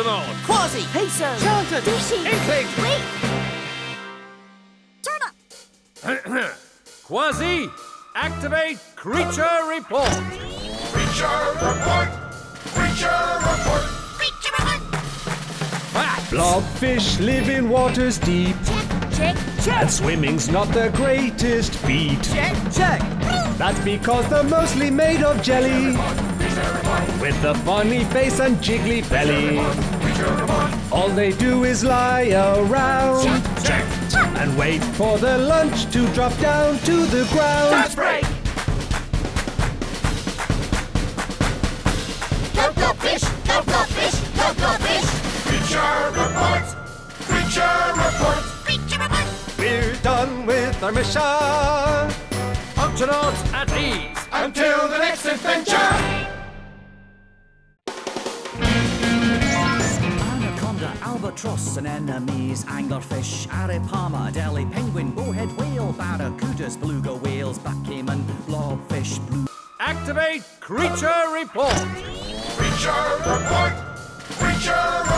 Octonauts! Quasi! Pacer! Chanted! Doucey! Inclings! Wait! Turn up! Quasi, activate creature report! Creature report! Creature report! Creature report! Ah. Blobfish live in waters deep. Check, check, check! And swimming's not their greatest feat. Check, check! That's because they're mostly made of jelly. With a funny face and jiggly belly, all they do is lie around and wait for their lunch to drop down to the ground. Lunch break! Go, go fish! Go, go fish! Go, go fish! Creature report! Creature report! Creature report! We're done with our mission. Octonauts at ease until the next adventure. Tross and enemies, anglerfish, arapaima, deli penguin, bowhead whale, barracudas, beluga whales, buck caiman, blobfish, blue. Activate creature report! Creature report! Creature report!